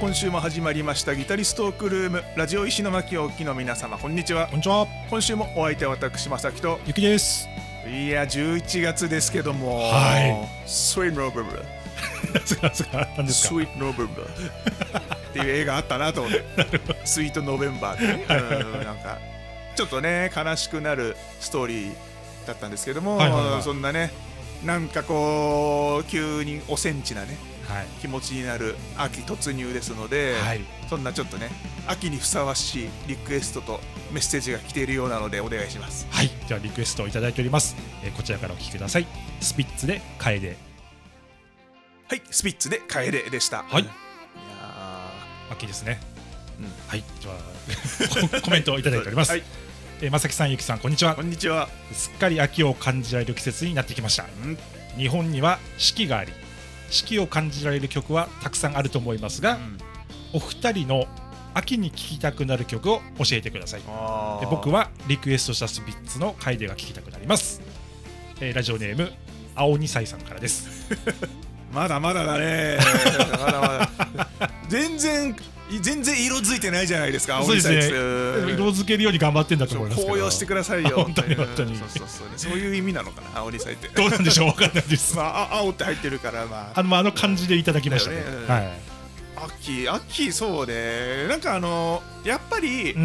今週も始まりましたギタリストークルームラジオ石巻をお聞きの皆様、こんにちは。こんにちは。今週もお相手は私正木とゆきです。いや11月ですけども、はい、スイートノーベル何ですか、スイートノーベルっていう映画あったなと思ってスイートノーベンバーで、ね、なんかちょっとね悲しくなるストーリーだったんですけども、そんなねなんかこう急におセンチなね、はい、気持ちになる秋突入ですので、はい、そんなちょっとね秋にふさわしいリクエストとメッセージが来ているようなのでお願いします。はい、ではリクエストをいただいております、こちらからお聴きください。スピッツで楓。はい、スピッツで楓でした。はい、いや秋ですね、うん、はい、ではコメントをいただいております、はい、正木さんゆきさんこんにちは。こんにちは。すっかり秋を感じられる季節になってきました、うん、日本には四季があり四季を感じられる曲はたくさんあると思いますが、うん、お二人の秋に聴きたくなる曲を教えてください。僕はリクエストしたスピッツの楓が聴きたくなります、ラジオネーム青2歳さんからですまだまだだねまだまだ全然色づいてないじゃないですか。そうですね、色づけるように頑張ってんだと思いますけど、紅葉してくださいよ本当に本当に。そういう意味なのかな、青りさいってどうなんでしょう、わかんないです。まあ青って入ってるからまああの感じでいただきましたね。はい、秋そうで、なんかやっぱり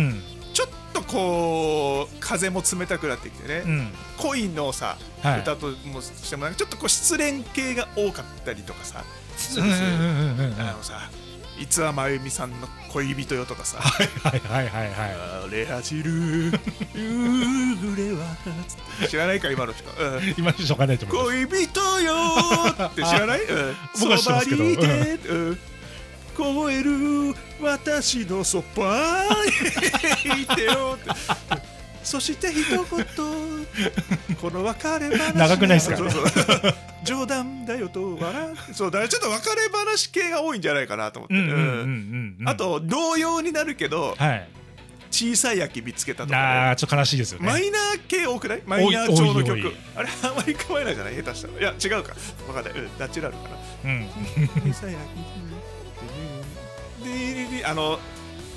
ちょっとこう風も冷たくなってきてね、恋のさ歌としてもちょっとこう失恋系が多かったりとかさ、さいつはまゆみさんの恋人よとかさ、はいはいはいはい、レアジル夕暮れは知らないか今の人、今の人わかんないと思う。恋人よって知らない？僕は知ってますけど。凍える私のそばにいてよって。そして一言この別れ話長くないですかね。冗談だよと笑う。そうだからちょっと別れ話系が多いんじゃないかなと思って。あと同様になるけど、小さい秋見つけたとか。あ、ちょっと悲しいですよね。マイナー系多くない？マイナー調の曲。あれあまり構えないじゃない？下手したら。いや違うか。わかんない。ナチュラルかな。小さい秋。で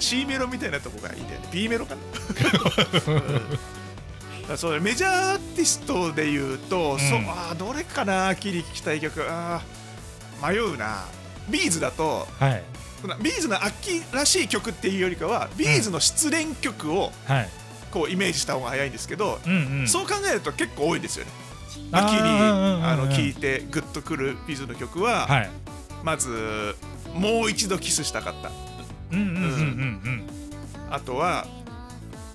C メロみたいなとこがいいんだよね。B メロかなそうメジャーアーティストでいうと、あどれかな秋に聴きたい曲、あ迷うな。ビーズだと、はい、ビーズの秋らしい曲っていうよりかはビーズの失恋曲をこうイメージした方が早いんですけど、そう考えると結構多いですよね。秋に聴いてグッとくるビーズの曲は、はい、まずもう一度キスしたかった、あとは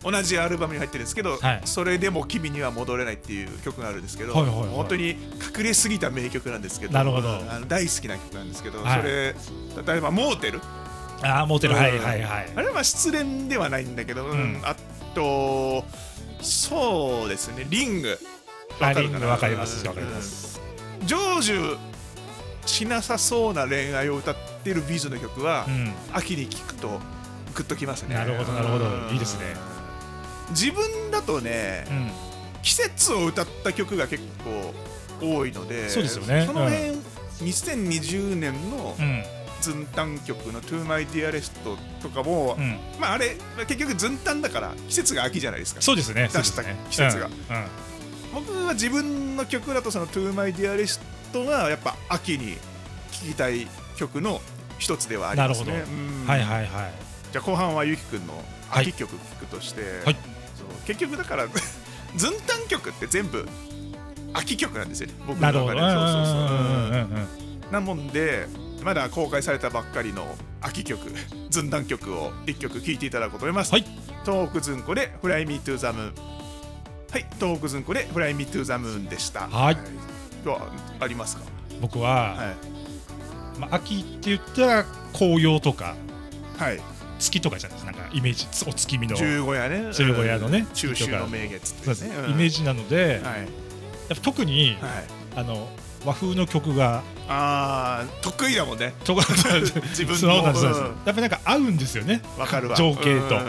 同じアルバムに入ってるんですけど「それでも君には戻れない」っていう曲があるんですけど、本当に隠れすぎた名曲なんですけど、大好きな曲なんですけど、それ例えば「モーテル」、ああモーテル、はいはいはい、あれは失恋ではないんだけど、あとそうですね「リング」、分かるかな。分かります分かります。成就しなさそうな恋愛を歌ってってるビーズの曲は秋に聴くとグッときますね。なるほどなるほど、いいですね。自分だとね季節を歌った曲が結構多いので、そうですよね。その辺2020年のズンタン曲の「To My Dearest」とかも、まああれ結局ズンタンだから季節が秋じゃないですか。そうですね、出した季節が。僕は自分の曲だとその「To My Dearest」がやっぱ秋に聴きたい曲の一つではありますね。なるほど。はいはいはい。じゃあ後半はゆきくんの秋曲聴くとして、はい、結局だからずんたん曲って全部秋曲なんですよね。僕の中で。なもんでまだ公開されたばっかりの秋曲ずんたん曲を一曲聴いていただこうと思います。はい。東北ずんこでフライミートゥーザムーン。はい。東北ずんこでフライミートゥーザムーンでした。はい。今日はありますか。僕は。はい。秋って言ったら紅葉とか月とかじゃないですか、なんかイメージ、お月見の十五夜ね、十五夜のね中秋の名月ってイメージなので、特に和風の曲が得意だもんね。自分のやっぱりなんか合うんですよね、情景と。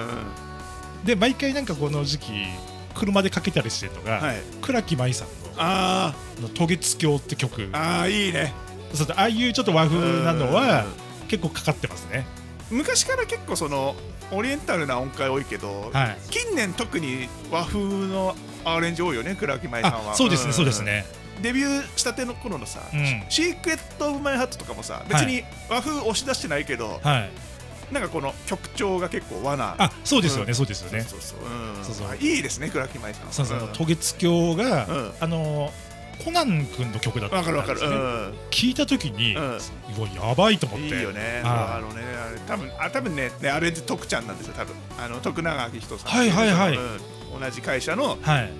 で毎回なんかこの時期車でかけたりしてとか、倉木舞さんの「渡月橋」って曲、ああいいね。ああいうちょっと和風なのは結構かかってますね。昔から結構そのオリエンタルな音階多いけど、近年特に和風のアレンジ多いよね、倉木舞さんは。そうですね、そうですね。デビューしたての頃のさ「シークレット・オブ・マイ・ハット」とかもさ、別に和風押し出してないけど、なんかこの曲調が結構和な。あ、そうですよね、そうですよね。いいですね、倉木舞さん。そうそう、渡月橋がコナン君の曲だったんですね。わかるわかる。聞いた時にやばいと思って。いいよね。多分ね、あれで徳ちゃんなんですよ、多分徳永明人さん。はいはいはい。同じ会社の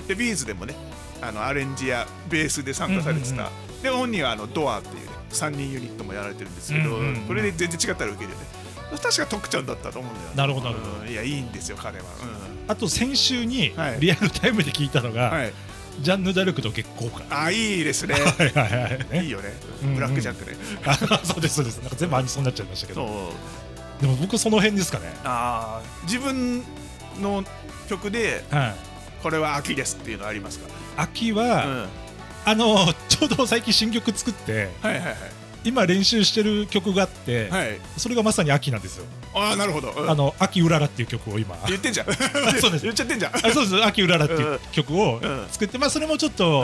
で、ビーズでもねアレンジやベースで参加されてた。で本人はドアっていう3人ユニットもやられてるんですけど、これで全然違ったらウケるよね。確か徳ちゃんだったと思うんだよ。なるほどなるほど。いや、いいんですよ彼は。あと先週にリアルタイムで聞いたのがジャンヌ・ダルクと月光か。あ、いいですね。いいよね、ブラックジャックね。そうですそうです。なんか全部アニソンになっちゃいましたけど、でも僕その辺ですかね。ああ、自分の曲でこれは秋ですっていうのありますか？秋はちょうど最近新曲作って、今練習してる曲があって、それがまさに秋なんですよ。ああ、なるほど。秋うららっていう曲を今言ってんじゃん。そうです、言っちゃってんじゃん。そうです、秋うららっていう曲を作って、まあそれもちょっと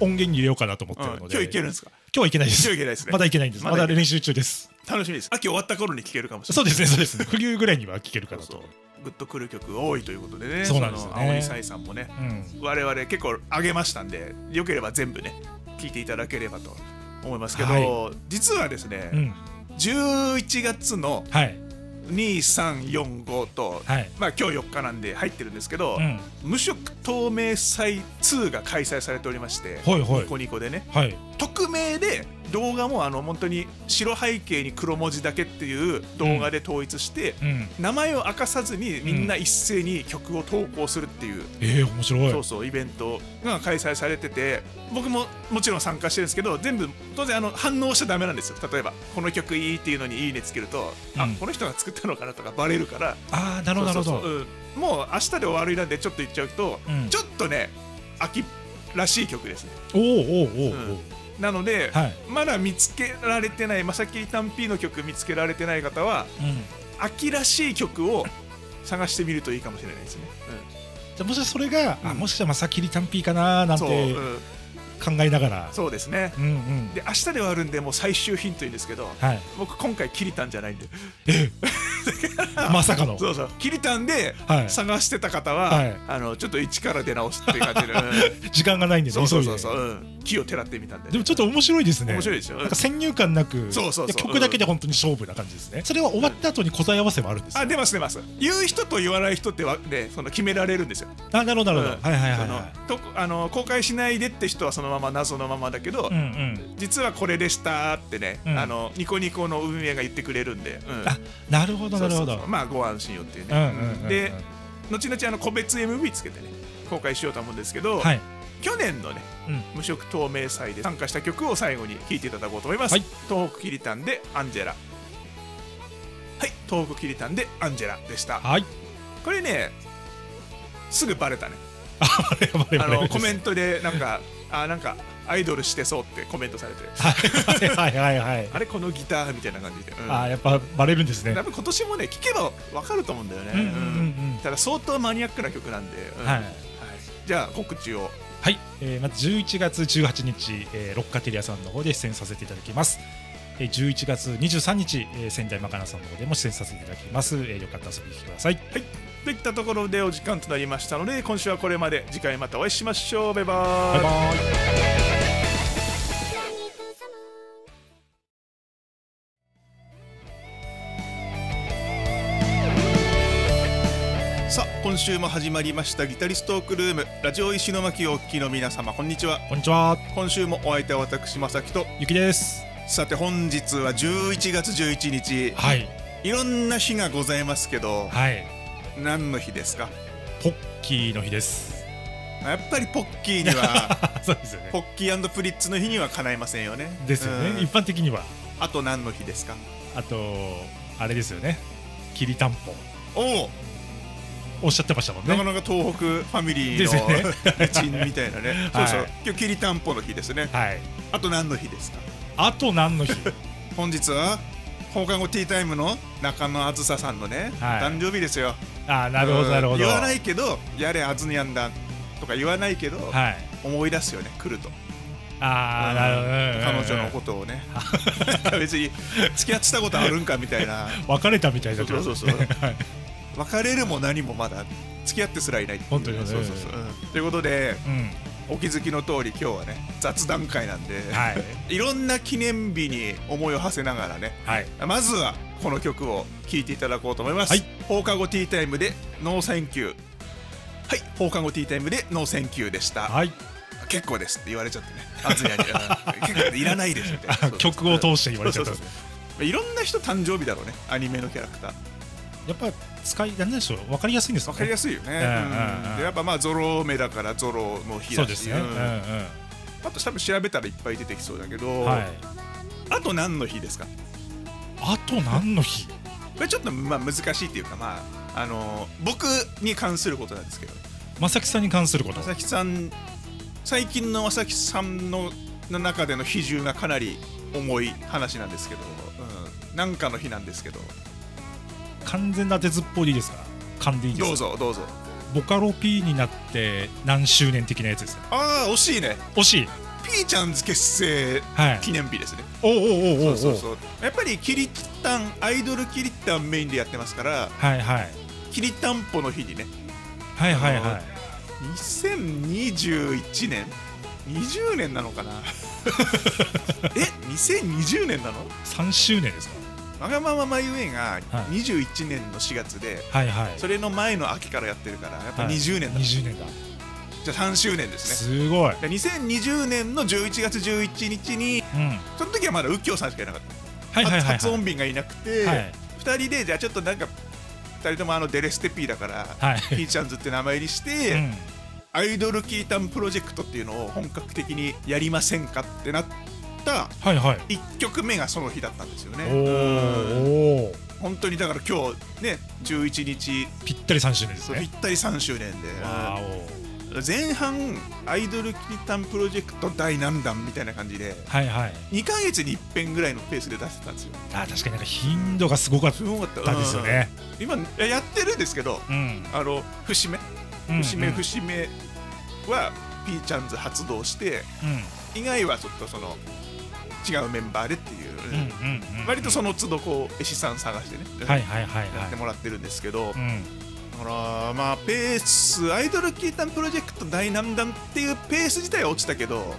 音源に入れようかなと思ってるので。今日いけるんですか？今日はいけないです。今日いけないですね。まだいけないんです。まだ練習中です。楽しみです。秋終わった頃に聴けるかもしれない。そうですね、そうですね。冬ぐらいには聴けるかなと。グッとくる曲が多いということでね。そうなんですね。青い彩さんもね、我々結構上げましたんで、よければ全部ね聴いていただければと思いますけど、実はですね、11月の2345と、まあ今日4日なんで入ってるんですけど、無色透明祭2が開催されておりまして、ニコニコでね、匿名で動画も本当に白背景に黒文字だけっていう動画で統一して、名前を明かさずにみんな一斉に曲を投稿するっていう、面白い、そうそうイベントが開催されてて、僕ももちろん参加してるんですけど、全部当然反応しちゃダメなんですよ。例えばこの曲いいっていうのにいいねつけると、あ、この人が作ったのかなとかバレるから、あ、なるほどなるほど。もう明日で終わりなんでちょっと言っちゃうと、ちょっとね秋らしい曲ですね。おおおお。なので、まだ見つけられてない、まさきりたん P の曲見つけられてない方は、秋らしい曲を探してみるといいかもしれないですね。じゃあもしそれが、もしかしたらまさきりたん P かななんて考えながら。そうですね。で明日で終わるんで、もう最終ヒント言うんですけど、僕今回キリタンじゃないんで。まさかの。そうそう。キリタンで探してた方は、ちょっと一から出直すっていう感じで。時間がないんです。そうそうそう。木をてらってみたんで。でもちょっと面白いですね。面白いですよ。なんか先入観なく。そうそうそう。曲だけで本当に勝負な感じですね。それは終わった後に答え合わせもあるんです。あ、出ます出ます。言う人と言わない人ってはね、その決められるんですよ。あ、なるほどなるほど。はいはいはい。公開しないでって人はそのまま謎のままだけど、実はこれでしたってね、ニコニコの運営が言ってくれるんで。あ、なるほど。なるほど。まあご安心よっていうね。で後々個別 MV つけてね公開しようと思うんですけど、去年のね無色透明祭で参加した曲を最後に聴いていただこうと思います。東北キリタンでアンジェラ。はい、東北キリタンでアンジェラでした。これねすぐバレたね。コメントでなんかアイドルしてそうってコメントされて、はいはいはい、あれこのギターみたいな感じで、ああやっぱバレるんですね。多分今年もね聴けばわかると思うんだよね。ただ相当マニアックな曲なんで、じゃあ告知を。はい、まず11月18日ロッカテリアさんの方で出演させていただきます。11月23日仙台まかなさんの方でも出演させていただきます。よかったら遊びに来てください。はい、といったところでお時間となりましたので、今週はこれまで。次回またお会いしましょう。バイバイ。今週も始まりましたギタリストークルーム、ラジオ石巻をお聞きの皆様、こんにちは。こんにちは。今週もお相手は私、まさきとゆきです。さて本日は11月11日。はい、いろんな日がございますけど、はい、何の日ですか？ポッキーの日です。やっぱりポッキーにはそうですよね、ポッキー&プリッツの日にはかないませんよね。ですよね、うん、一般的には。あと何の日ですか？あとあれですよね、きりたんぽ。おおっしゃってましたもんね。なかなか東北ファミリーの一員みたいなね。そうそう、今日きりたんぽの日ですね。はい。あと何の日ですか？あと何の日？本日は放課後ティータイムの中野あずささんのね、誕生日ですよ。ああ、なるほどなるほど。言わないけど、やれあずにやんだとか言わないけど、思い出すよね、来ると。ああ、なるほど。彼女のことをね、別に付き合ってたことあるんかみたいな。別れたみたいな。そうそうそう。別れるも何もまだ付き合ってすらいない。本当にそうそうそう。ということで、お気づきの通り今日はね、雑談会なんで、いろんな記念日に思いを馳せながらね、まずはこの曲を聴いていただこうと思います。放課後ティータイムでノーセンキュー。はい、放課後ティータイムでノーセンキューでした。結構ですって言われちゃってね、あずやに結構いらないですって曲を通して言われちゃった。いろんな人誕生日だろうね、アニメのキャラクター。やっぱ使い、なんでしょう、分かりやすいんですかね。分かりやすいよね。やっぱまあゾロ目だからゾロの日だし、あと多分調べたらいっぱい出てきそうだけど、あと何の日ですか？あと何の日？これちょっとまあ難しいっていうか、まあ僕に関することなんですけど、正木さんに関すること。正木さん、最近の正木さんの中での比重がかなり重い話なんですけど、なんかの日なんですけど。完全な鉄っぽいですか？噛んでいいですか？どうぞどうぞ。ボカロ P になって何周年的なやつですね。ああ、惜しいね。惜しい。P ちゃんズ結成記念日ですね。おおおおお。そうそうそう。やっぱりキリタン、アイドルキリタンメインでやってますから、はいはい、きりたんぽの日にね、はいはいはい、2021年20年なのかなえ、2020年なの？3周年ですか？わがまままゆえが21年の4月で、それの前の秋からやってるから、やっぱ20年だ。20年だ。じゃあ3周年ですね。すごい。2020年の11月11日に、その時はまだ右京さんしかいなかった。発音便がいなくて、2人で、じゃあちょっとなんか、2人ともデレステピーだから、ピーちゃんズって名前にして、アイドルキータンプロジェクトっていうのを本格的にやりませんかってなって、1曲目がその日だったんですよね。本当にだから今日ね、11日、ぴったり3周年ですね。ぴったり3周年で、前半アイドルキリタンプロジェクト第何弾みたいな感じで2ヶ月に1遍ぐらいのペースで出してたんですよ。確かになんか頻度がすごかったですよね。今やってるんですけど、節目節目節目はピーちゃんズ発動して、以外はちょっとその違うメンバーでっていう、割とその都度こう絵師さん探してね、やってもらってるんですけど、だからまあペース、アイドルキータンプロジェクト第何弾っていうペース自体は落ちたけど、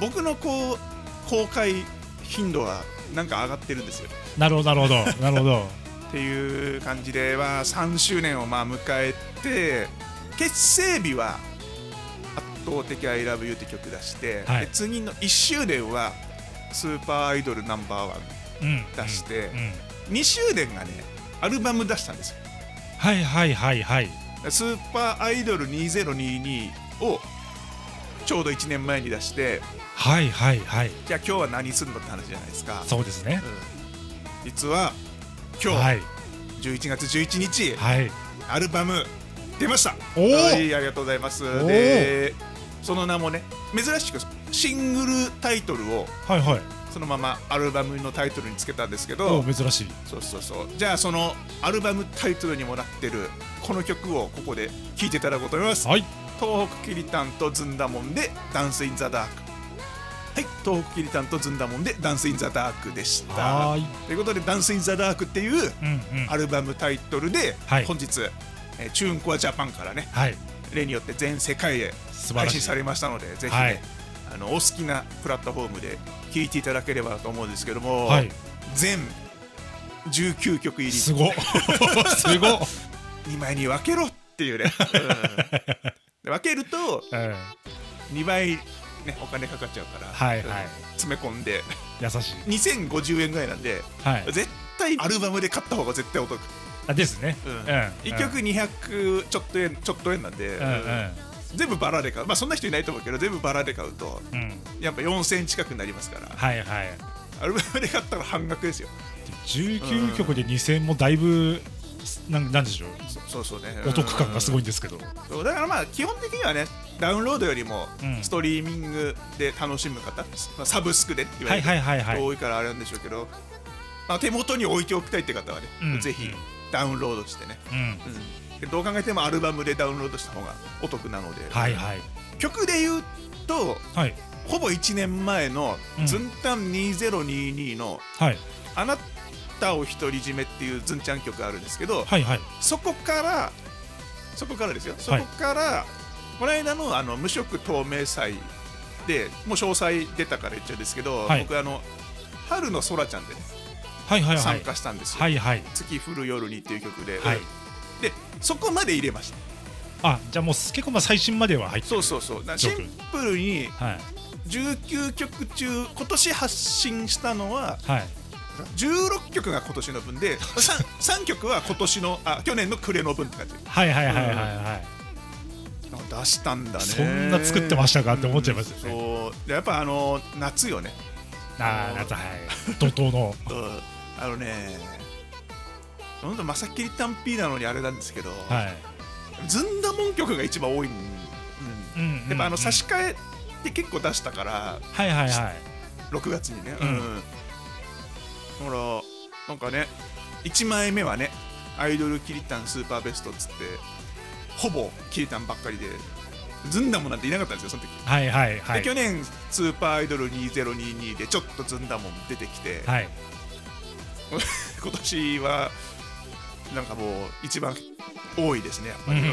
僕のこう公開頻度はなんか上がってるんですよ。なるほどなるほどなるほどっていう感じでは3周年をまあ迎えて、結成日は「圧倒的 ILOVEYOU」って曲出して、次の1周年は「スーパーアイドルナンバーワン」出して、2周年がね、アルバム出したんですよ。はいはいはいはい。スーパーアイドル2022をちょうど1年前に出して、はいはいはい、じゃあ今日は何するのって話じゃないですか。そうですね、実は今日11月11日、アルバム出ました。おお、ありがとうございます。でその名もね、珍しくシングルタイトルをそのままアルバムのタイトルにつけたんですけど、珍しい。そうそうそう。じゃあそのアルバムタイトルにもなってるこの曲をここで聴いていただこうと思います。はい、東北きりたんとずんだもんでダンスインザダーク。はい、東北きりたんとずんだもんでダンスインザダークでした。ということで、ダンスインザダークっていうアルバムタイトルで、本日チューンコアジャパンからね、例によって全世界へ配信されましたので、ぜひね、お好きなプラットフォームで聴いていただければと思うんですけども、全19曲入り。すごっすごっ。2枚に分けろっていうね。分けると2倍ね、お金かかっちゃうから詰め込んで、優しい。2050円ぐらいなんで、絶対アルバムで買った方が絶対お得ですね。1曲200ちょっと円なんで、全部バラで買う、まあそんな人いないと思うけど、全部バラで買うと、うん、やっぱ4000円近くになりますから、はいはい、アルバムで買ったら半額ですよ。19曲で2000円もだいぶなんでしょう、そうそうね、お得感がすごいんですけど、そうだからまあ基本的にはね、ダウンロードよりもストリーミングで楽しむ方、うん、サブスクでって言われる人多いからあれなんでしょうけど、まあ、手元に置いておきたいって方はね、うん、ぜひダウンロードしてね、うんうん、どう考えてもアルバムでダウンロードした方がお得なので、はいはい、曲で言うと、はい、ほぼ1年前のズンタン2022の、うん、はい、あなたを独り占めっていうズンちゃん曲あるんですけど、はいはい、そこからですよ、そこから、はい、この間の、無色透明祭でもう詳細出たから言っちゃうんですけど、はい、僕春の空ちゃんで、ね、はいはいはい、参加したんですよ、はいはい、月降る夜にっていう曲で、はい、でそこまで入れました。あ、じゃあもう結構まあ最新までは入ってる、そうそうそう、シンプルに19曲中今年発信したのは、はい、16曲が今年の分で3曲は今年の去年の暮れの分って感じ、はいはいはいはいはい、出したんだね。そんな作ってましたかって思っちゃいますよね。そうやっぱ夏よね、夏、はい、怒涛のほんとまさきりたんぴーなのにあれなんですけど、ずんだもん曲が一番多い、やっぱ差し替えって結構出したから、はいはいはい、6月にね、うん、ほらなんかね、1枚目はねアイドルきりたんスーパーベストっつってほぼきりたんばっかりで、ずんだもんなんていなかったんですよその時、はいはいはい、で去年スーパーアイドル2022でちょっとずんだもん出てきて、はい今年はなんかもう一番多いですねやっぱり。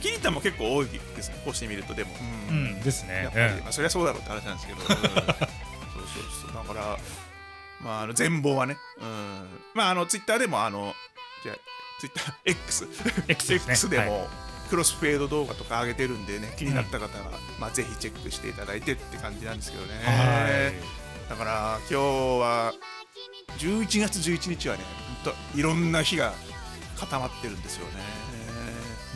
キリタも結構多いですね、こうしてみると。でもうんですね、まあそりゃそうだろうって話なんですけど、そうそうそう、だからまあ全貌はね、まあツイッターでもじゃツイッター X でもクロスフェード動画とか上げてるんでね、気になった方はまあぜひチェックしていただいてって感じなんですけどね。だから今日は11月11日はね、ほんといろんな日が固まってるんですよね。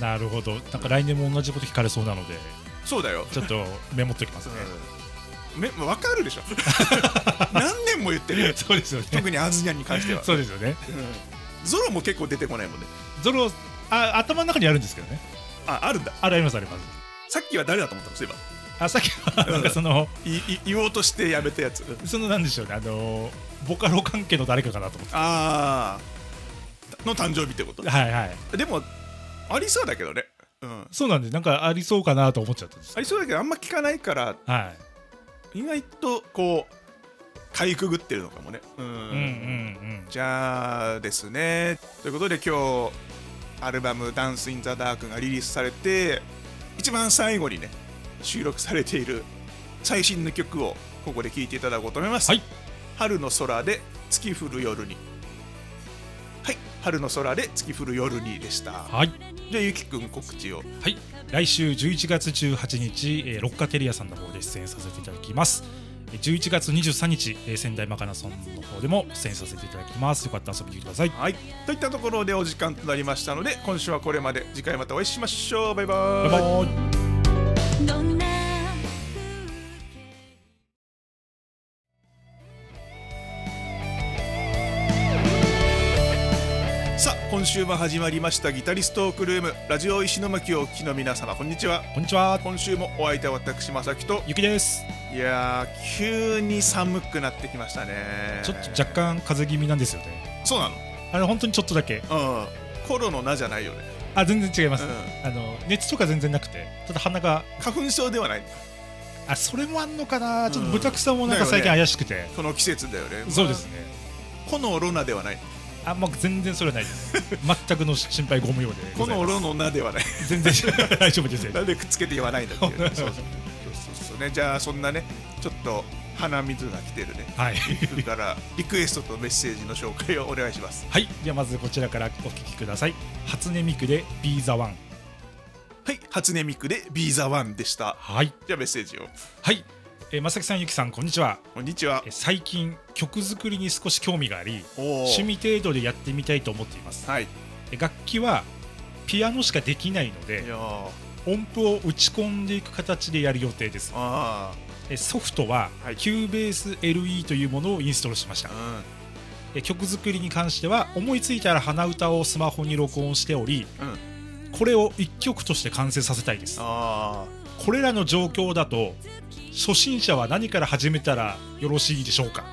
なるほど、なんか来年も同じこと聞かれそうなので、そうだよ、ちょっとメモっておきますね。わかるでしょ何年も言ってる。そうですよね、特にアズニャンに関してはそうですよね。ゾロも結構出てこないもんね。ゾロ頭の中にあるんですけどね。あるんだ。ありますあります。さっきは誰だと思ったの、そういえば。さっきはなんかその言おうとしてやめたやつ、そのなんでしょうね、ボカロ関係の誰かかなと思って。ああの誕生日ってこと。はいはい。でもありそうだけどね。そうなんで、なんかありそうかなと思っちゃったんです。ありそうだけどあんま聞かないから、意外とこうかいくぐってるのかもね。じゃあですね、ということで今日アルバム「ダンス・イン・ザ・ダーク」がリリースされて、一番最後にね収録されている最新の曲をここで聴いていただこうと思います。はい、春の空で月降る夜に。はい、春の空で月降る夜にでした。はい、じゃあゆきくん告知を。はい、来週11月18日、六花テリアさんの方で出演させていただきます。11月23日、仙台マカナソンの方でも出演させていただきます。よかったら遊びに来てください。はい、といったところでお時間となりましたので、今週はこれまで。次回またお会いしましょう。バイバーイ。バイバーイ。今週も始まりましたギタリストークルーム、ラジオ石巻をお聞きの皆様、こんにちは。こんにちは。今週もお相手は私、まさきとゆきです。いやー、急に寒くなってきましたね。ちょっと若干風邪気味なんですよね。そうなの。あれ本当にちょっとだけ、コロナじゃないよね。あ、全然違います。熱とか全然なくて、ただ鼻が花粉症ではない。あ、それもあんのかな。ちょっとブタクサもなんか最近怪しくて、この季節だよね。そうですね。このロナではない。あ、もう全然それはないです全くの心配ご無用で。このロの名ではない全然大丈夫ですよ。なんでくっつけて言わないんだっていう。そうそうね。じゃあそんなね、ちょっと鼻水が来てるね、はい、からリクエストとメッセージの紹介をお願いします。はい、ではまずこちらからお聞きください。初音ミクで Be the One。 はい、初音ミクで Be the One でした。はい、じゃあメッセージを。はい、まさきさん、ゆきさん、こんにちは。こんにちは。最近曲作りに少し興味があり、趣味程度でやってみたいと思っています。はい、楽器はピアノしかできないので音符を打ち込んでいく形でやる予定です。ソフトは Cubase LE というものをインストールしました。曲作りに関しては思いついたら鼻歌をスマホに録音しており、これを1曲として完成させたいです。これらの状況だと初心者は何から始めたらよろしいでしょうか。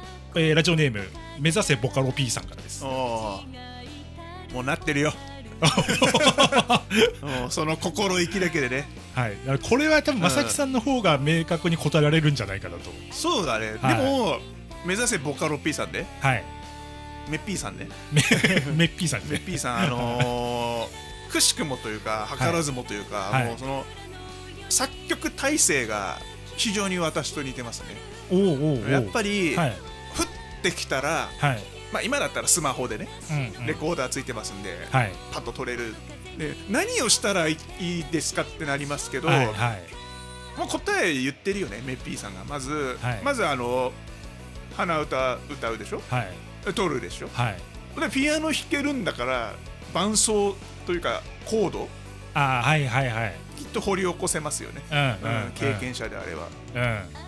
ラジオネーム目指せボカロ P さんからです。もうなってるよその心意気だけでね、はい、これは多分まさきさんの方が明確に答えられるんじゃないかなと。そうだね、はい、でも目指せボカロ P さんで、はい、めっぴーさんねめっぴーさんねめっぴーさん、くしくもというか図らずもというか、はい、もうその作曲体制が非常に私と似てますね。やっぱり、はい、降ってきたら、はい、まあ今だったらスマホでね、レコーダーついてますんで、はい、パッと撮れるで何をしたらいいですかってなりますけど、はいはい、もう答え言ってるよね、めっぴーさんが。まず、はい、まず鼻歌歌うでしょ、はい、撮るでしょ、はい、でピアノ弾けるんだから伴奏というかコード、あ、はいはいはい、きっと掘り起こせますよね、経験者であれば。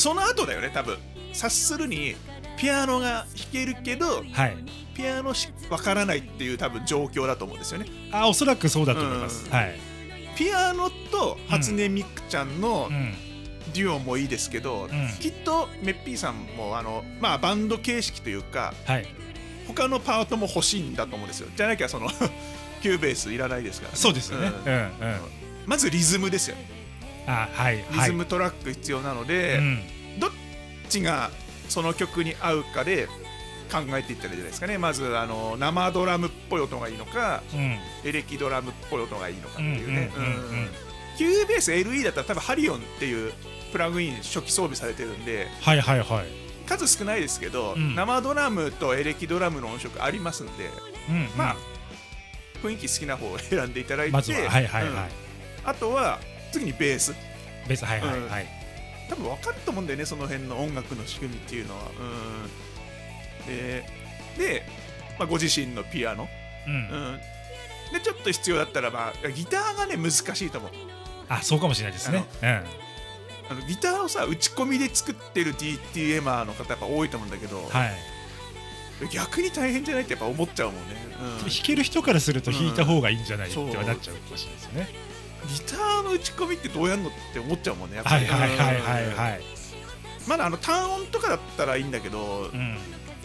その後だよね、多分察するにピアノが弾けるけど、はい、ピアノわからないっていう多分状況だと思うんですよね。あ、おそらくそうだと思います。はい、ピアノと初音ミクちゃんのデュオもいいですけど、うん、きっとめっぴーさんもまあバンド形式というか、はい、他のパートも欲しいんだと思うんですよ。じゃなきゃそのキューベースいらないですから、ね。そうですよね。まずリズムですよ。あ、はい、リズムトラック必要なので、うん、どっちがその曲に合うかで考えていったらいいじゃないですかね。まず生ドラムっぽい音がいいのか、うん、エレキドラムっぽい音がいいのかっていうね。Cubase LE だったら多分ハリオンっていうプラグイン初期装備されてるんで、はいはいはい、数少ないですけど、うん、生ドラムとエレキドラムの音色ありますんで、うん、うん、まあ雰囲気好きな方を選んでいただいて、あとは次にベース。ベース、はいはいはい、うん、多分分かると思うんだよね、その辺の音楽の仕組みっていうのは。で、まあ、ご自身のピアノ、うんうん、でちょっと必要だったら、まあ、ギターがね難しいと思う。あ、そうかもしれないですね。ギターをさ打ち込みで作ってる DTMer の方やっぱ多いと思うんだけど、はい、逆に大変じゃないってやっぱ思っちゃうもんね。うん、弾ける人からすると弾いた方がいいんじゃない、うん、ってはなっちゃうかもしれないですね。ギターの打ち込みってどうやるのって思っちゃうもんね、やっぱり。まだ単音とかだったらいいんだけど、うん、いわ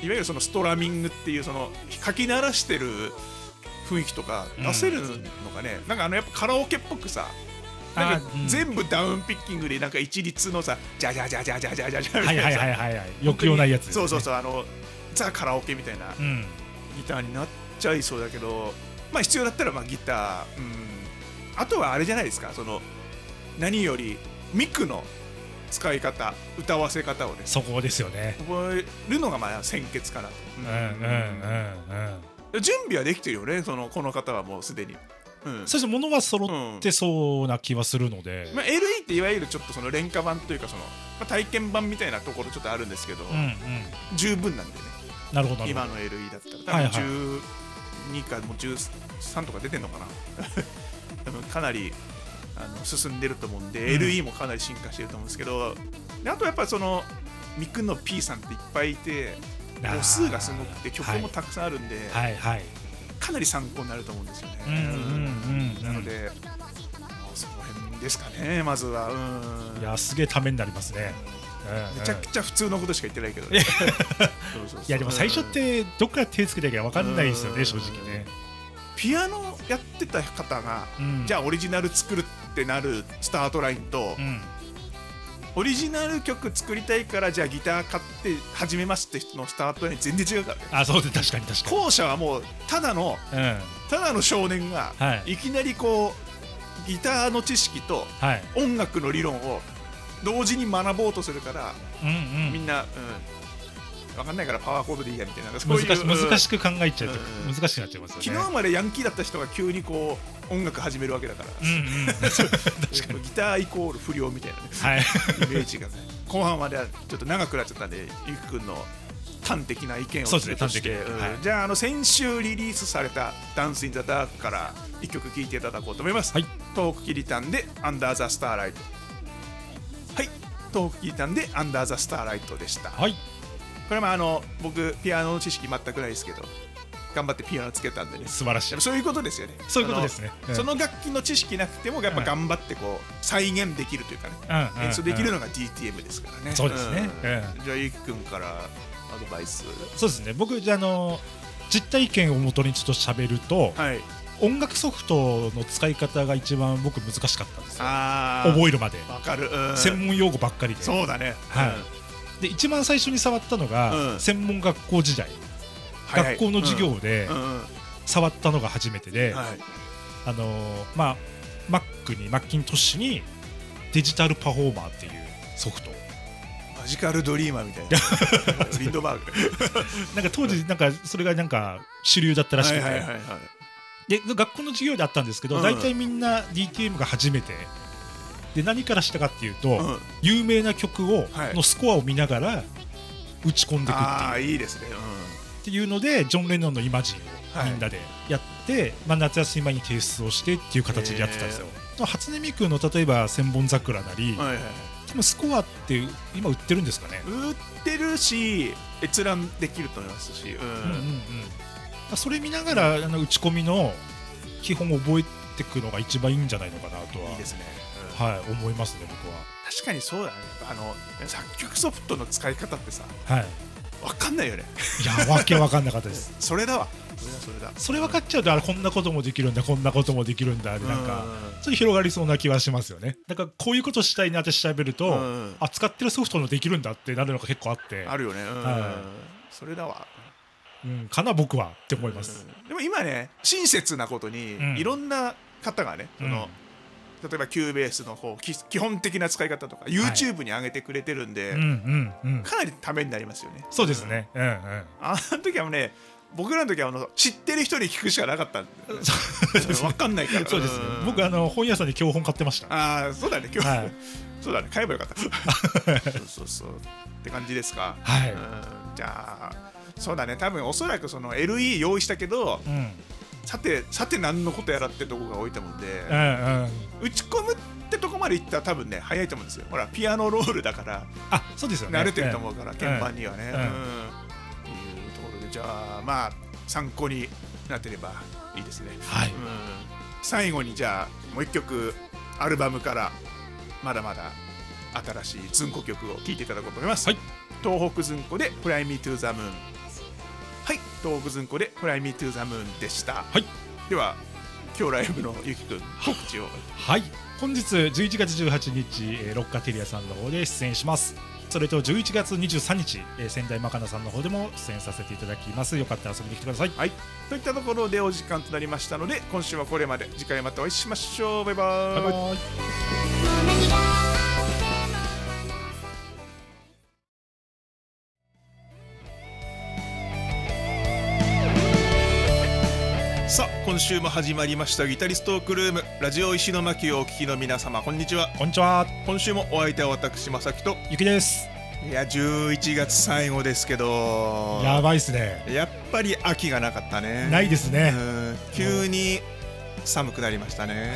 ゆるそのストラミングっていうそのかき鳴らしてる雰囲気とか出せるのかね、うん、なんかやっぱカラオケっぽくさ、なんか全部ダウンピッキングでなんか一律のさ、じゃじゃじゃじゃじゃじゃじゃじゃみたいな、はいはいはいはい、抑揚ないやつ、ね、そうそうそう、ザカラオケみたいな、うん、ギターになっちゃいそうだけど、まあ必要だったらまあギター、うん、あとはあれじゃないですか、その何よりミクの使い方、歌わせ方をね、そこですよね、覚えるのがまあ先決かなと。準備はできてるよね、この方はもうすでに。うん、そしてものは揃ってそうな気はするので、うん、まあ LE っていわゆるちょっとその廉価版というか、まあ、体験版みたいなところちょっとあるんですけど、うん、うん、十分なんでね。なるほど、今の LE だったら多分12かもう13とか出てんのかなかなり進んでると思うんで、うん、LE もかなり進化してると思うんですけど、あとやっぱりミクの P さんっていっぱいいて、母数がすごくて曲もたくさんあるんで、かなり参考になると思うんですよね。なのでその辺ですかね、まずは。いや、すげえためになりますね。めちゃくちゃ普通のことしか言ってないけどね。いやでも最初ってどっから手つけたらいいか分かんないですよね、正直ね。ピアノやってた方が、うん、じゃあオリジナル作るってなるスタートラインと、うん、オリジナル曲作りたいからじゃあギター買って始めますって人のスタートライン全然違うからね。あ、そうで、確かに確かに。後者はもうただの少年が、はい、いきなりこうギターの知識と音楽の理論を同時に学ぼうとするから、うん、うん、みんな、うん、分かんないからパワーコードでいいやみたいな、難しく考えちゃうと難しくなっちゃいますよね。昨日までヤンキーだった人が急にこう音楽始めるわけだから、ギターイコール不良みたいなね、イメージがね。後半までちょっと長くなっちゃったんで、ゆきくんの端的な意見をして、じゃあ先週リリースされた「ダンス・イン・ザ・ダーク」から1曲聴いていただこうと思います。はい、トーク・キリタンで「アンダー・ザ・スターライト」。はい、トーク・キリタンで「アンダー・ザ・スターライト」でした。はい、これも僕ピアノの知識全くないですけど、頑張ってピアノつけたんでね。素晴らしい。そういうことですよね。そういうことですね。その楽器の知識なくてもやっぱ頑張ってこう再現できるというかね、演奏できるのが DTM ですからね。そうですね。じゃあゆきくんからアドバイス。そうですね。僕じゃ実体験をもとにちょっと喋ると、音楽ソフトの使い方が一番僕難しかったんですよ。覚えるまで。わかる。専門用語ばっかりで。そうだね。はい。で一番最初に触ったのが専門学校時代。学校の授業で触ったのが初めてで、Mac にマッキントッシュにデジタルパフォーマーっていうソフト、マジカルドリーマーみたいなウィンドバーグなんか当時なんかそれがなんか主流だったらしくて、で学校の授業であったんですけど、大体みんな DTM が初めてで、何からしたかっていうと、有名な曲のスコアを見ながら打ち込んでいくっていう。ああいいですね。っていうのでジョン・レノンの「イマジン」をみんなでやって、夏休み前に提出をしてっていう形でやってたんですよ。初音ミクの例えば「千本桜」なり、でもスコアって今売ってるんですかね。売ってるし閲覧できると思いますし、それ見ながら打ち込みの基本を覚えていくのが一番いいんじゃないのかなとは。いいですね。はい、思いますね、僕は。確かにそうだね。作曲ソフトの使い方ってさ、わかんないよね。いや、わけわかんなかったです。それだわ。それ分かっちゃうと、こんなこともできるんだ、こんなこともできるんだ、でなんかちょっと広がりそうな気はしますよね。だからこういうことしたいなって調べると、使ってるソフトのできるんだってなるのが結構あって。あるよね。それだわ。かな僕はって思います。でも今ね、親切なことにいろんな方がね、例えばCubaseの方基本的な使い方とか YouTube に上げてくれてるんで、かなりためになりますよね。そうですね。あの時はね、僕らの時は知ってる人に聞くしかなかったんで、分かんないから。そうです。僕本屋さんで教本買ってました。ああ、そうだね。教本、そうだね、買えばよかった。そうって感じですか。はい。じゃあそうだね、多分おそらくその LE 用意したけど、さて何のことやらってとこが多いと思うんで、打ち込むってとこまでいったら多分ね、早いと思うんですよ。ほらピアノロールだから、あ、そうですよね、慣れてると思うから鍵盤にはね。っていうところで、じゃあ参考になってればいいですね。はい。最後にじゃあもう一曲、アルバムからまだまだ新しいズンコ曲を聴いていただこうと思います。はい、東北ズンコで「Fly Me to the Moon」。はい、東北ズンコで「Fly Me to the Moon」でした。はい。では今日ライブのゆきくん、告知を。はい、本日11月18日ロッカテリアさんの方で出演します。それと11月23日仙台まかなさんの方でも出演させていただきます。よかったら遊びに来てください。はい、といったところでお時間となりましたので、今週はこれまで。次回またお会いしましょう。バイバーイ。バイバイ。今週も始まりましたギタリストークルーム、ラジオ石巻をお聞きの皆様、こんにちは。こんにちは。今週もお相手は私、まさきとゆきです。いや、11月最後ですけど、やばいっすね。やっぱり秋がなかったね。ないですね。急に寒くなりましたね。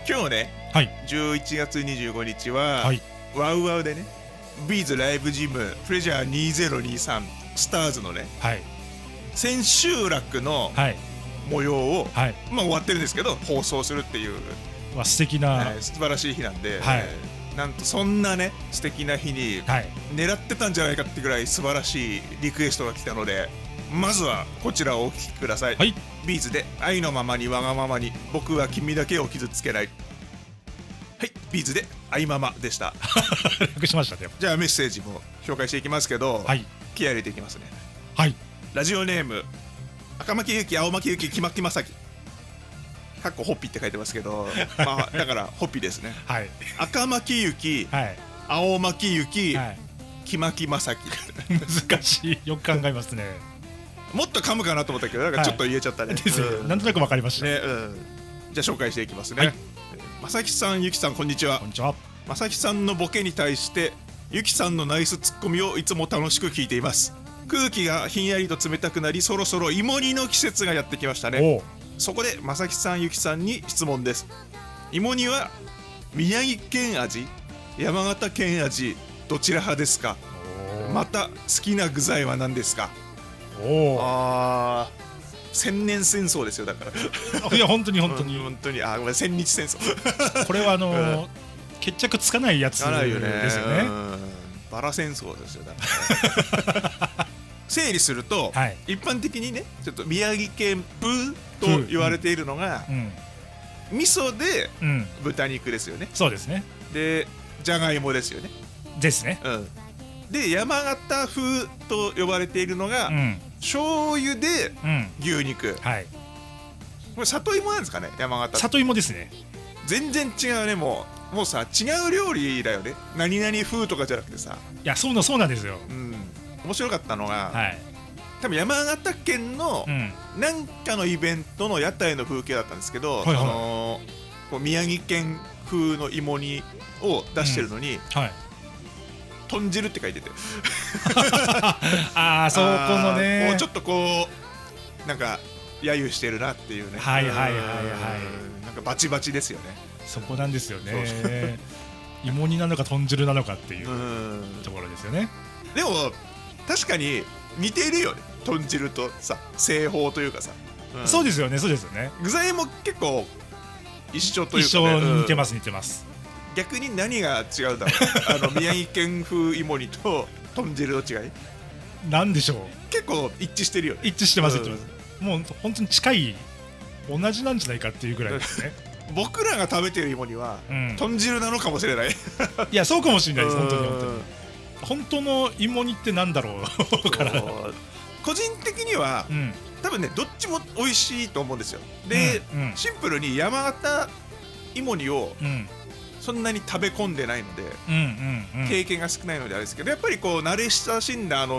はい。今日ね、はい、11月25日は、はい、ワウワウでね、ビーズライブジムプレジャー2023スターズのね、はい、千秋楽の、はい、模様を、終わってるんですけど、放送するっていう素敵な素晴らしい日なんで、なんとそんなね素敵な日に狙ってたんじゃないかってぐらい素晴らしいリクエストが来たので、まずはこちらをお聴きください。はい、ビーズで「愛のままにわがままに僕は君だけを傷つけない」。はい、ビーズで「愛ママ」でした。略しましたね。じゃあメッセージも紹介していきますけど、気合入れていきますね。はい、ラジオネーム赤巻ゆき、青巻ゆき、木巻まさき、かっこホッピーって書いてますけど、だからホッピーですね。はい、赤巻ゆき、青巻ゆき、木巻まさき。難しい。よく考えますね。もっと噛むかなと思ったけど、なんかちょっと言えちゃったね。なんとなくわかりましたね。じゃあ紹介していきますね。まさきさん、ゆきさん、こんにちは。こんにちは。まさきさんのボケに対してゆきさんのナイスツッコミをいつも楽しく聞いています。空気がひんやりと冷たくなり、そろそろ芋煮の季節がやってきましたね。そこで正木さん、ゆきさんに質問です。芋煮は宮城県味、山形県味、どちら派ですか？また好きな具材は何ですか？ああ、千年戦争ですよ、だから。いや、本当に本当に本当に、あ、ごめん、千日戦争。これは決着つかないやつですよね。バラ戦争ですよ、だから。整理すると、一般的にね、ちょっと宮城県風と言われているのが。味噌で豚肉ですよね。そうですね。で、じゃがいもですよね。ですね。で、山形風と呼ばれているのが醤油で牛肉。はい。これ里芋なんですかね、山形。里芋ですね。全然違うね、もうさ、違う料理だよね。何々風とかじゃなくてさ。いや、そうなんですよ。面白かったのが、多分山形県のなんかのイベントの屋台の風景だったんですけど、宮城県風の芋煮を出してるのに。豚汁って書いてて、ああ、そこのね、もうちょっとこうなんか揶揄してるなっていうね。はいはいはいはい。なんかバチバチですよね。そこなんですよね。芋煮なのか豚汁なのかっていうところですよね。でも確かに似ているよね。豚汁とさ、製法というかさ。そうですよね、そうですよね。具材も結構一緒というかね。一緒に似てます似てます。逆に何が違うだろう。宮城県風芋煮と豚汁の違いなんでしょう。結構一致してるよね。一致してます一致してます。もう本当に近い、同じなんじゃないかっていうぐらいですね。僕らが食べてる芋煮は豚汁なのかもしれない。いや、そうかもしれないです。本当に本当に本当の芋煮ってなんだろうから、個人的には多分ね、どっちも美味しいと思うんですよ。で、シンプルに山形芋煮をそんなに食べ込んでないので、経験が少ないのであれですけど、やっぱりこう慣れ親しんだ味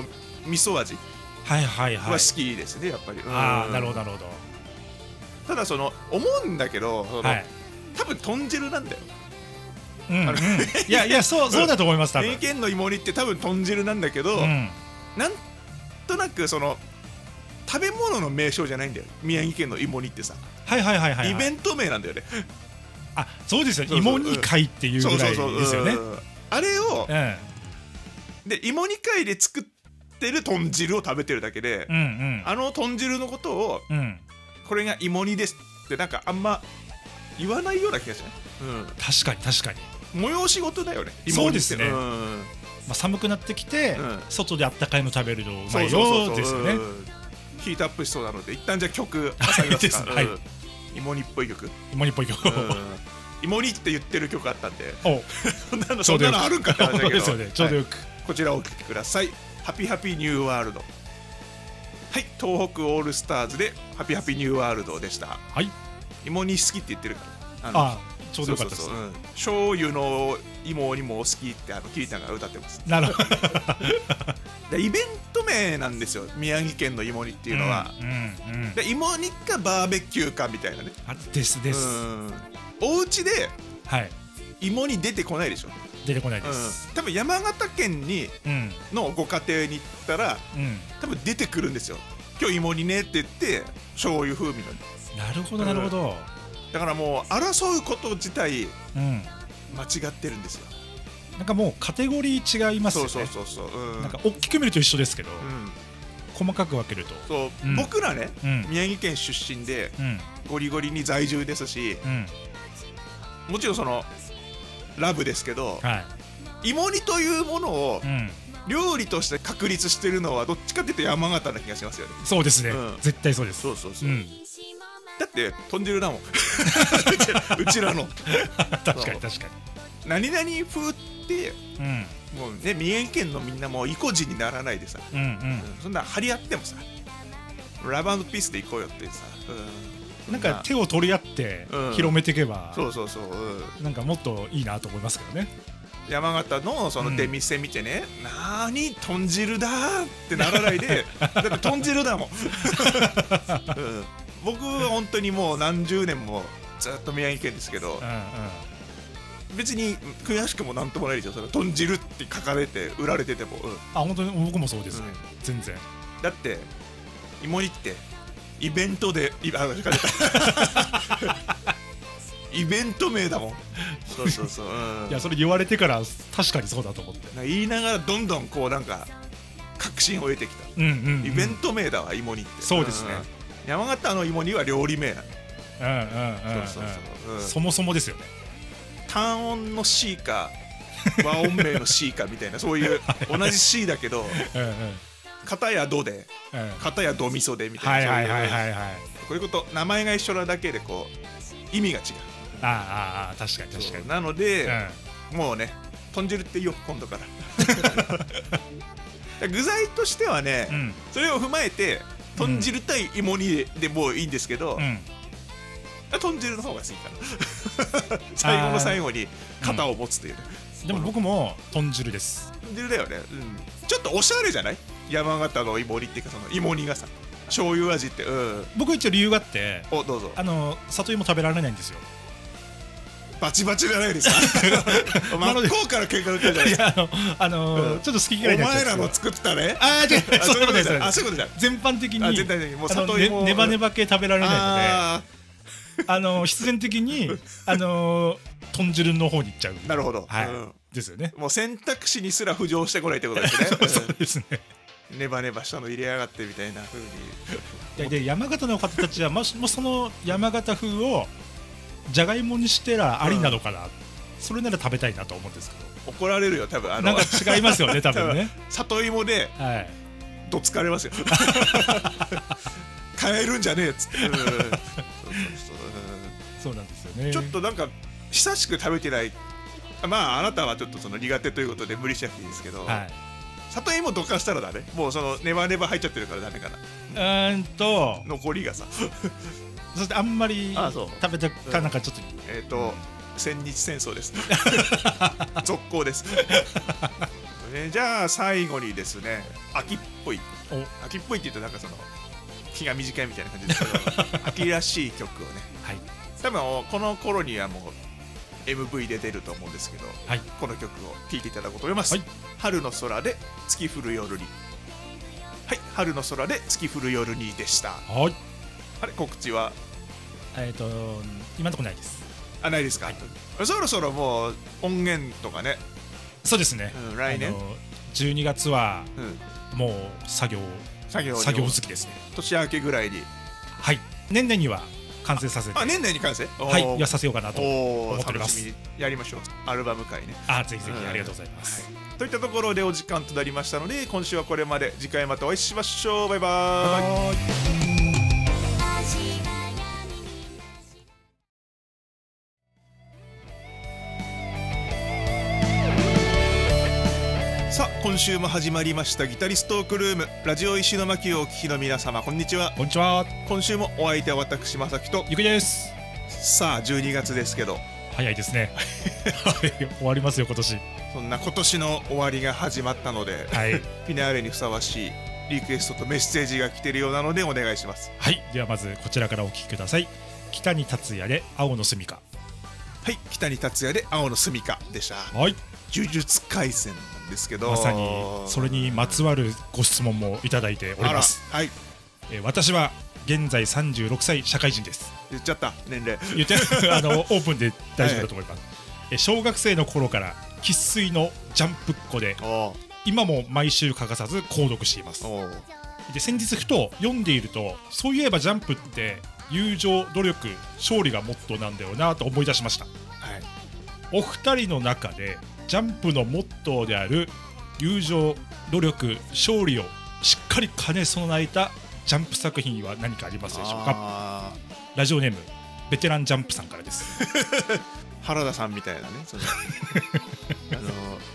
噌味は好きですね、やっぱり。ああ、なるほどなるほど。ただ思うんだけど、多分豚汁なんだよ。いやいや、そうだと思います。多分宮城県の芋煮って多分豚汁なんだけど、なんとなく食べ物の名称じゃないんだよ、宮城県の芋煮ってさ。はいはいはいはい。イベント名なんだよね。あ、そうですよね。芋煮会っていうぐらいですよね。あれをで、芋煮会で作ってる豚汁を食べてるだけで、豚汁のことをこれが芋煮ですってなんかあんま言わないような気がしない。確かに確かに。催し事だよね。そうですね。寒くなってきて外であったかいの食べるのうまいよですよね。ヒートアップしそうなので、一旦じゃあ曲挟みますか。芋煮っぽい曲。芋煮っぽい曲。芋煮って言ってる曲あったんで。そんなのあるんかって話だけど。ちょうどよく。こちらをお聴きください。ハピハピニューワールド。はい、東北オールスターズでハピハピニューワールドでした。はい。芋煮好きって言ってるから。あ、ちょうどよかったです。醤油の芋煮も好きってキリタンが歌ってます。なるほど。イベント名なんですよ、宮城県の芋煮っていうのは。芋煮かバーベキューかみたいなね。ですです。お家で芋煮出てこないでしょ。出てこないです。多分山形県のご家庭に行ったら多分出てくるんですよ。今日芋煮ねって言って醤油風味の。なるほどなるほど。だからもう争うこと自体間違ってるんですよ。なんかもうカテゴリー違いますよね。そうそうそうそう。なんか大きく見ると一緒ですけど、細かく分けると。そう、僕らね、宮城県出身でゴリゴリに在住ですし、もちろんラブですけど、芋煮というものを料理として確立してるのはどっちかっていうと山形な気がしますよね。そうですね。絶対そうです。そうそうそう。だって豚汁だもん。うちらの。確かに確かに。何々風ってもうね、宮城県のみんなもう意固地にならないでさ、そんな張り合ってもさ、ラブ&ピースで行こうよってさ、なんか手を取り合って広めていけば、そうそうそう、なんかもっといいなと思いますけどね。山形の出店見てね、なーに豚汁だーってならないで、だって豚汁だもん。僕は本当にもう何十年もずっと宮城県ですけど、別に悔しくもなんともないですよ、その豚汁って書かれて売られてても、うん、あ、本当に僕もそうです、うん、全然だって芋煮ってイベントでイベント名だもんそうそうそう、うん、いやそれ言われてから確かにそうだと思って言いながらどんどんこうなんか確信を得てきた、イベント名だわ芋煮って。そうですね、うん、山形の芋煮は料理名だ。そもそもですよね、単音の C か和音名の C かみたいなそういう同じ C だけど片やドで片やド味噌でみたいな、こういうこと名前が一緒なだけでこう意味が違う。ああ確かに確かに。なのでもうね豚汁っていいよ今度から。具材としてはねそれを踏まえて豚汁対芋煮でもういいんですけど、豚汁の方が好きかな最後の最後に型を持つという、ね、うん、でも僕も豚汁です。豚汁だよね、うん、ちょっとおしゃれじゃない？山形の芋煮っていうかその芋煮がさ醤油味って、うん、僕一応理由があって、お、どうぞ。里芋食べられないんですよ。バチバチじゃないですか真っ向から喧嘩売ってるじゃないですか。ちょっと好き嫌いになっちゃうんですよ。お前らの作ったね。あー違う、そういうことです。あ、そういうことじゃん。全般的にネバネバ系食べられないので必然的に豚汁の方に行っちゃう。なるほど、ですよね。もう選択肢にすら浮上してこないってことですね。ネバネバしたの入れやがってみたいな風に。で山形の方たちはもうその山形風をじゃがいもにしてらありなのかな、それなら食べたいなと思うんですけど。怒られるよ多分。なんか違いますよね多分ね。里芋でどつかれますよ。変えるんじゃねえっつって。そうなんですよね。ちょっとなんか久しく食べてない、まああなたはちょっとその苦手ということで無理しなくていいですけど、里芋どかしたらだね。もうそのネバネバ入っちゃってるからダメかな。残りがさそしてあんまり食べたかなんかちょっと千日戦争です続行ですじゃあ最後にですね、秋っぽい、秋っぽいって言うとなんかその気が短いみたいな感じですけど秋らしい曲をね、はい、多分この頃にはもう MV で出ると思うんですけど、はい、この曲を聴いていただこうと思います、はい、春の空で月降る夜に。はい、春の空で月降る夜にでした、はい、あれ告知は今のところないです。あ、ないですか、はい、そろそろもう音源とかね。そうですね、うん、来年12月はもう作業好きですね。年明けぐらいに、はい、年内には完成させて、あ、年内に完成、はい、やさせようかなと思っております。楽しみにやりましょう。アルバム会ね。あ、ぜひぜひ、ありがとうございます、はい、といったところでお時間となりましたので、今週はこれまで。次回またお会いしましょう。バイバーイ。今週も始まりましたギタリストークルーム、ラジオ石巻をお聞きの皆様、こんにちは。こんにちは。今週もお相手は私まさきとゆくです。さあ12月ですけど早いですね終わりますよ今年。そんな今年の終わりが始まったので、はい、フィナーレにふさわしいリクエストとメッセージが来ているようなのでお願いします。はい、ではまずこちらからお聞きください。北に達也で青の住処。はい、北に達也で青の住処でした。はい、呪術廻戦ですけど、まさにそれにまつわるご質問もいただいております。はい、私は現在36歳社会人です。言っちゃった年齢言ってオープンで大丈夫だと思います、はい、小学生の頃から生粋のジャンプっ子で今も毎週欠かさず購読しています。で先日ふと読んでいると、そういえばジャンプって友情、努力、勝利がモットーなんだよなと思い出しました。はい、お二人の中でジャンプのモットーである友情、努力、勝利をしっかり兼ね備えたジャンプ作品は何かありますでしょうか。ラジオネームベテランジャンプさんからです原田さんみたいなね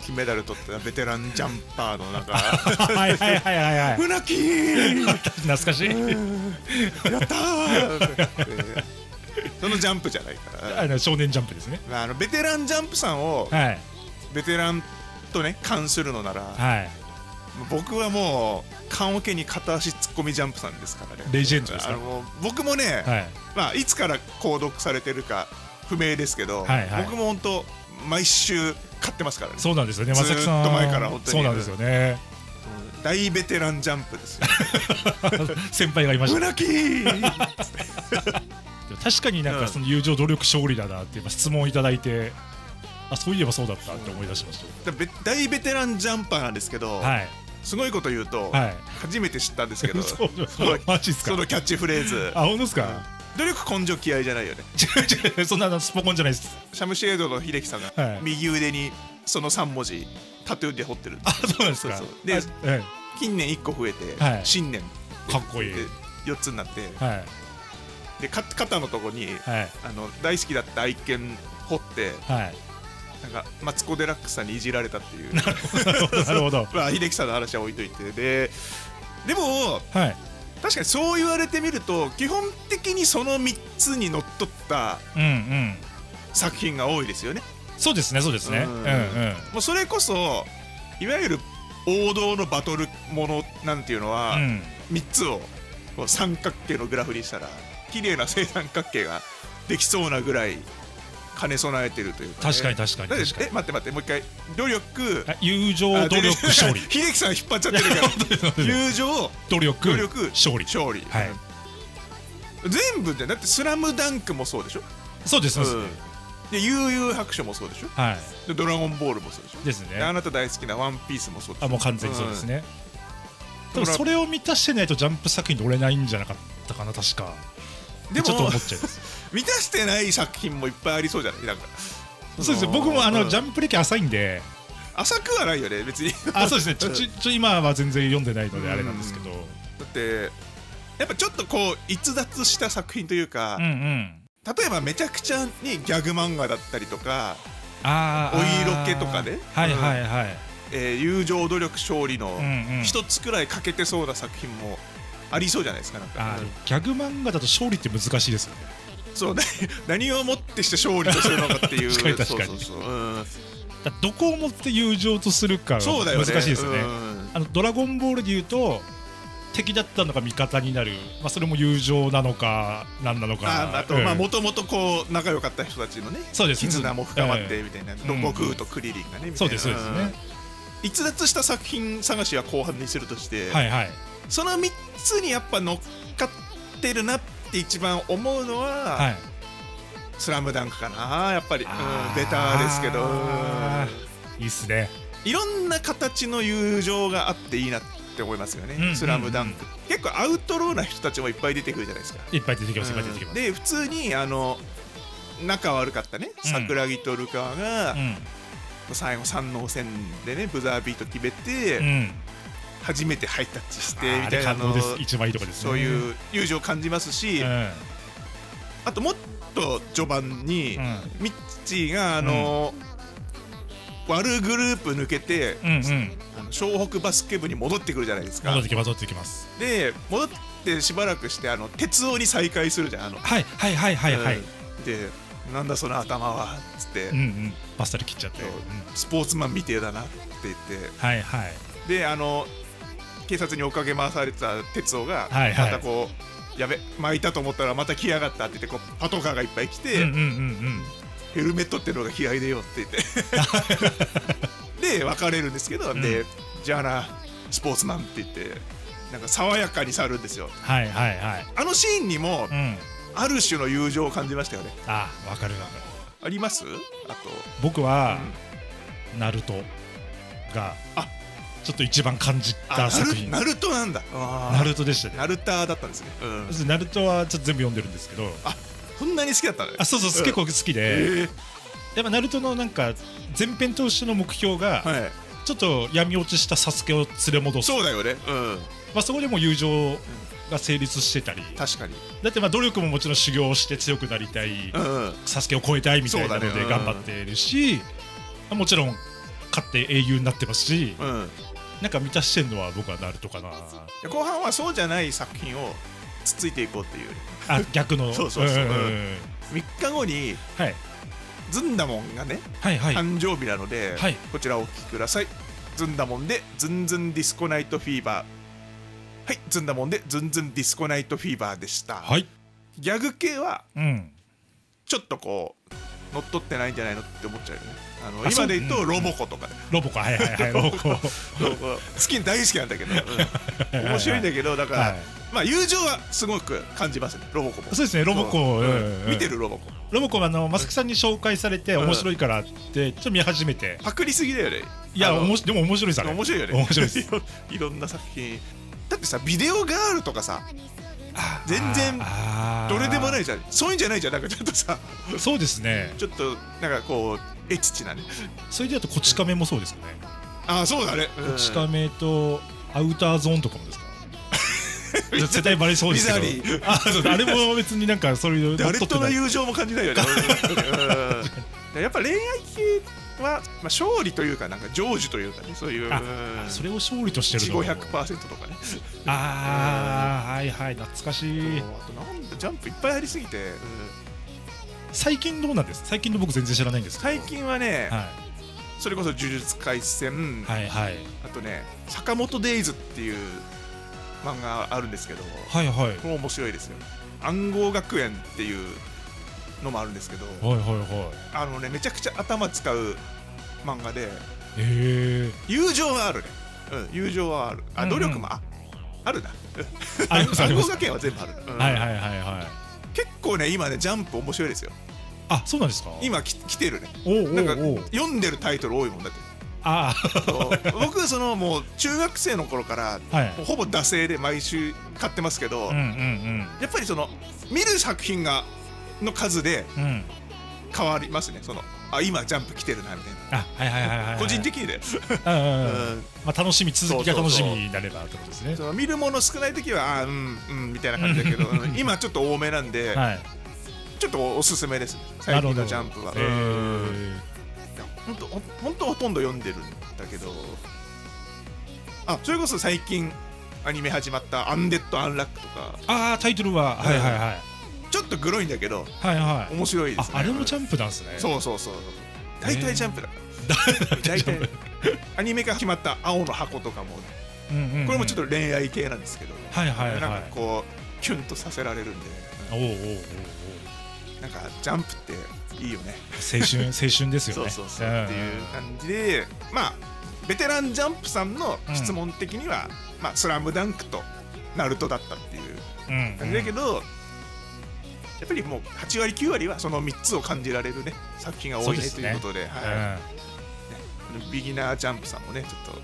金メダル取ったベテランジャンパーの中はいはいはいはいはい、船木懐かしいやったーそのジャンプじゃないから少年ジャンプですね。ベテランジャンプさんをベテランとね関するのなら、はい、僕はもう棺桶に片足突っ込みジャンプさんですからね。レジェンドですね。僕もね、はい、まあいつから購読されてるか不明ですけど、はい、はい、僕も本当毎週買ってますからね。そうなんですよね、ずっと前から本当に。そうなんですよね、大ベテランジャンプですよ先輩がいました。うなき確かになんかその友情努力勝利だなって質問をいただいて、あ、そういえばそうだったって思い出しました。大ベテランジャンパーなんですけど、すごいこと言うと初めて知ったんですけど、そのキャッチフレーズ。あ、本当ですか。努力根性気合いじゃないよね。違う、そんなスポコンじゃないです。シャムシェードの秀樹さんが右腕にその3文字タトゥーで彫ってる。あ、そうなんですか。で、近年1個増えて新年かっこいい4つになって、で肩のとこに大好きだった愛犬彫って、なんかマツコ・デラックスさんにいじられたっていう。なるほど。秀樹さんの話は置いといて、でも確かにそう言われてみると基本的にその3つにのっとった作品が多いですよね。そうですね、そうですね。もうそれこそいわゆる王道のバトルものなんていうのは、3つをこう三角形のグラフにしたら綺麗な正三角形ができそうなぐらい兼ね備えてるというかね。確かに確かに。え、待って待って、もう一回。努力、友情、努力、勝利。秀樹さん引っ張っちゃってるから。友情、努力、勝利。勝利。はい。全部でだってスラムダンクもそうでしょ。そうです。で悠々白書もそうでしょ。はい。でドラゴンボールもそうでしょ。ですね。あなた大好きなワンピースもそうでしょ。あ、もう完全にそうですね。でもそれを満たしてないとジャンプ作品乗れないんじゃなかったかな、確か。でもちょっと思っちゃいます。満たしてない作品もいっぱいありそうじゃない。なんかそうですね、僕もジャンプ歴浅いんで。浅くはないよね別に。あ、そうですね、今は全然読んでないのであれなんですけど、だってやっぱちょっとこう逸脱した作品というか、例えばめちゃくちゃにギャグ漫画だったりとか、お色気とかね、はいはいはい、友情努力勝利の一つくらい欠けてそうな作品もありそうじゃないですか。なんかギャグ漫画だと勝利って難しいですよね。そうね、何をもってして勝利とするのかっていう。確かに確かに。どこをもって友情とするか難しいですね。ドラゴンボールでいうと敵だったのが味方になる、それも友情なのか何なのか、あともともとこう仲良かった人たちのね絆も深まってみたいな、悟空とクリリンがねみたいな。そうですね。逸脱した作品探しは後半にするとして、その3つにやっぱ乗っかってるなってって一番思うのは「スラムダンクかな。やっぱりベターですけど、いいっすね。いろんな形の友情があっていいなって思いますよね、スラムダンク。結構アウトローな人たちもいっぱい出てくるじゃないですか。いっぱい出てきます、いっぱい出てきます。で普通に仲悪かったね桜木と流川が最後山王戦でねブザービート決めて、初めてハイタッチしてみたいなの、そういう友情を感じますし、あともっと序盤にミッチーが悪グループ抜けて湘北バスケ部に戻ってくるじゃないですか。戻ってきます、戻ってきます。で戻ってしばらくして鉄雄に再会するじゃん。はいはいはいはいはい。でなんだその頭はっつってバッサリ切っちゃって、スポーツマンみてえだなって言って、はいはい。で警察に追っかけ回されてた鉄雄がまたこうやべ巻いたと思ったらまた来やがったって言って、こうパトカーがいっぱい来てヘルメットってのが嫌いでよって言ってで別れるんですけど、でじゃあなスポーツマンって言ってなんか爽やかに去るんですよ。はいはいはい。あのシーンにもある種の友情を感じましたよね。あ、わかるわかる。あります？あと僕はナルトがちょっと一番感じた作品。ナルトなんだ。ナルトでしたね。ナルターだったんですね。ナルトはちょっと全部読んでるんですけど。あ、そんなに好きだったね。あ、そうそう、結構好きで。やっぱナルトのなんか前編投資の目標がちょっと闇落ちしたサスケを連れ戻す。そうだよね。まあそこでも友情が成立してたり。確かに。だってまあ努力ももちろん修行して強くなりたい、サスケを超えたいみたいなので頑張ってるし、もちろん勝って英雄になってますし。なんか満たしてんのは僕はなるとかな。後半はそうじゃない作品をつついていこうっていう。あ、逆の。そうそうそう。3日後にずんだもんがね誕生日なので、こちらをお聞きください。ずんだもんでずんずんディスコナイトフィーバー。はい、ずんだもんでずんずんディスコナイトフィーバーでした。はい。ギャグ系はちょっとこう乗っ取ってないんじゃないのって思っちゃうよね。今で言うとロボコとか、ね、ロボコ、はいはいはい、好き大好きなんだけど、うん、面白いんだけど、だから、はい、まあ友情はすごく感じますね、ロボコも。そうですね、ロボコ、見てるロボコ。ロボコはマスクさんに紹介されて面白いからってちょっと見始めて。パクリすぎだよね。いや、でも面白いさ。面白いよね。面白いです。いろんな作品。だってさ、ビデオガールとかさ。全然どれでもないじゃん、そういうんじゃないじゃん、なんかちょっとさ、そうですね、ちょっとなんかこうエッチチなね。それであとこち亀もそうですよね。ああそうだね、こち亀とアウターゾーンとかもですか。絶対バレそうですけど、あれも別になんかそういう誰との友情も感じないよね。やっぱ恋愛系は勝利というかなんか成就というかね、そういう、それを勝利としてるの 500% とかね。ああはいはい、懐かしい。あとなんだ、ジャンプいっぱいありすぎて。最近どうなんです？最近の僕全然知らないんですけど。最近はね、それこそ呪術廻戦、あとね坂本デイズっていう漫画あるんですけど、はいはい、これ面白いですよ。暗号学園っていうのもあるんですけど、めちゃくちゃ頭使う漫画で、友情はあるね。友情はある。あ、努力もあるな。暗号学園は全部ある。はいはいはいはい。結構ね今ねジャンプ面白いですよ。あ、そうなんですか。今来てるね。なんか読んでるタイトル多いもんだって。ああ僕そのもう中学生の頃からほぼ惰性で毎週買ってますけど、やっぱりその見る作品がの数で変わりますね。そのあ今ジャンプ来てるなみたいな、個人的にで楽しみ、続きが楽しみになればってことですね。見るもの少ない時はあうんうんみたいな感じだけど、今ちょっと多めなんでちょっとおすすめですね、最近のジャンプは。本当ほとんど読んでるんだけど、あそれこそ最近アニメ始まった「アンデッド・アンラック」とか。ああタイトルははいはいはい、ちょっとグロいんだけど面白いですね。あれもジャンプなんですね。そうそうそう、大体ジャンプだから。大体アニメが決まった「青の箱」とかも、これもちょっと恋愛系なんですけど、なんかこうキュンとさせられるんで、なんかジャンプっていいよね。青春ですよね。そうそうそうっていう感じで、まあベテランジャンプさんの質問的には「スラムダンク」と「ナルト」だったっていう感じだけど、やっぱりもう8割9割はその3つを感じられるね作品が多いねということで、ビギナージャンプさんもねちょっと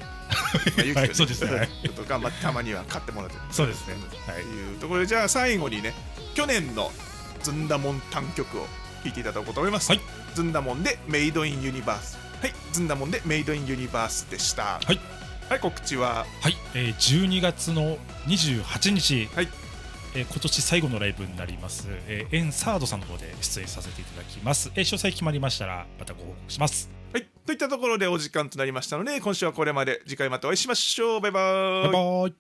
頑張ってたまには買ってもらって、そうですねというところで、じゃあ最後にね去年のずんだもん短曲を聴いていただこうと思います。ずんだもんでメイドインユニバース。はい、ずんだもんでメイドインユニバースでした。はい、告知は12月の28日、今年最後のライブになります、エンサードさんの方で出演させていただきます、詳細決まりましたらまたご報告します。はい、といったところでお時間となりましたので、今週はこれまで。次回またお会いしましょう。バイバーイ。